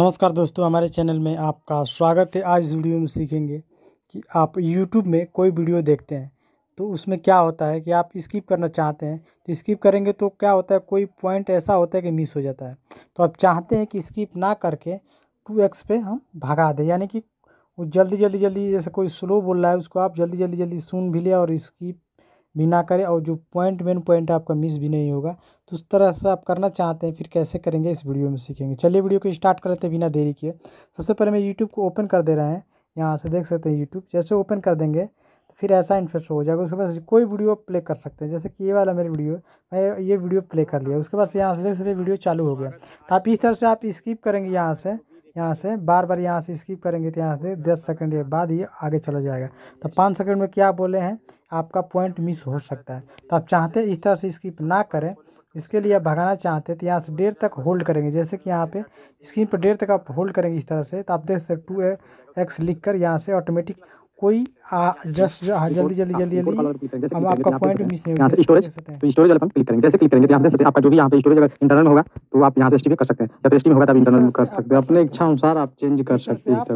नमस्कार दोस्तों, हमारे चैनल में आपका स्वागत है। आज इस वीडियो में सीखेंगे कि आप YouTube में कोई वीडियो देखते हैं तो उसमें क्या होता है कि आप स्किप करना चाहते हैं तो स्किप करेंगे तो क्या होता है, कोई पॉइंट ऐसा होता है कि मिस हो जाता है। तो आप चाहते हैं कि स्किप ना करके 2x पे हम भगा दें, यानी कि वो जल्दी जल्दी जैसे कोई स्लो बोल रहा है उसको आप जल्दी सुन भी लें और स्किप भी ना करें और जो मेन पॉइंट आपका मिस भी नहीं होगा। तो उस तरह से आप करना चाहते हैं, फिर कैसे करेंगे इस वीडियो में सीखेंगे। चलिए वीडियो को स्टार्ट कर लेते हैं बिना देरी किए। सबसे पहले मैं YouTube को ओपन कर दे रहे हैं, यहाँ से देख सकते हैं YouTube। जैसे ओपन कर देंगे तो फिर ऐसा इंटरफेस हो जाएगा। उसके बाद कोई वीडियो प्ले कर सकते हैं, जैसे कि ये वाला मेरा वीडियो, मैं ये वीडियो प्ले कर लिया। उसके बाद यहाँ से देख सकते हैं वीडियो चालू हो गया। तो आप इस तरह से आप स्किप करेंगे, यहाँ से बार यहाँ से स्किप करेंगे तो यहाँ से 10 सेकंड के बाद ये आगे चला जाएगा। तो 5 सेकंड में क्या बोले हैं, आपका पॉइंट मिस हो सकता है। तो आप चाहते हैं इस तरह से स्किप ना करें, इसके लिए आप भगाना चाहते हैं तो यहाँ से देर तक होल्ड करेंगे। जैसे कि यहाँ पे स्क्रीन पर देर तक आप होल्ड करेंगे इस तरह से, तो आप देख सकते 2x लिख कर यहाँ से ऑटोमेटिक कोई जस्ट जल्दी हम आपका पॉइंट मिस नहीं होगा। स्टोरेज वाला पर क्लिक करेंगे, जैसे क्लिक करेंगे तो यहाँ देख सकते हैं आपका जो भी यहाँ पे स्टोरेज अगर इंटरनल होगा तो आप यहाँ पे स्टीम कर सकते हैं, या तो स्टीम होगा तो आप इंटरनल कर सकते हैं। अपने इच्छा अनुसार आप चेंज कर सकते हैं। इस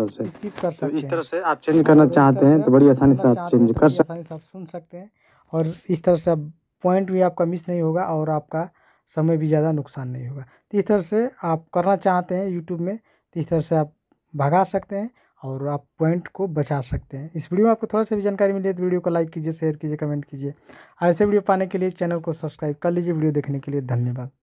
तरह से आप चेंज करना चाहते हैं तो बड़ी आसानी से आप चेंज कर सकते हैं, आप सुन सकते हैं और इस तरह से पॉइंट भी आपका मिस नहीं होगा और आपका समय भी ज़्यादा नुकसान नहीं होगा। तो इस तरह से आप करना चाहते हैं यूट्यूब में, तो इस तरह से आप भगा सकते हैं और आप पॉइंट को बचा सकते हैं। इस वीडियो में आपको थोड़ा सा भी जानकारी मिले तो वीडियो को लाइक कीजिए, शेयर कीजिए, कमेंट कीजिए। ऐसे वीडियो पाने के लिए चैनल को सब्सक्राइब कर लीजिए। वीडियो देखने के लिए धन्यवाद।